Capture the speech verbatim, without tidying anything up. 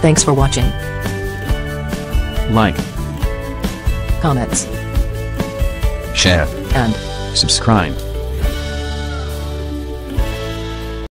Thanks for watching. Like, comments, share, and subscribe.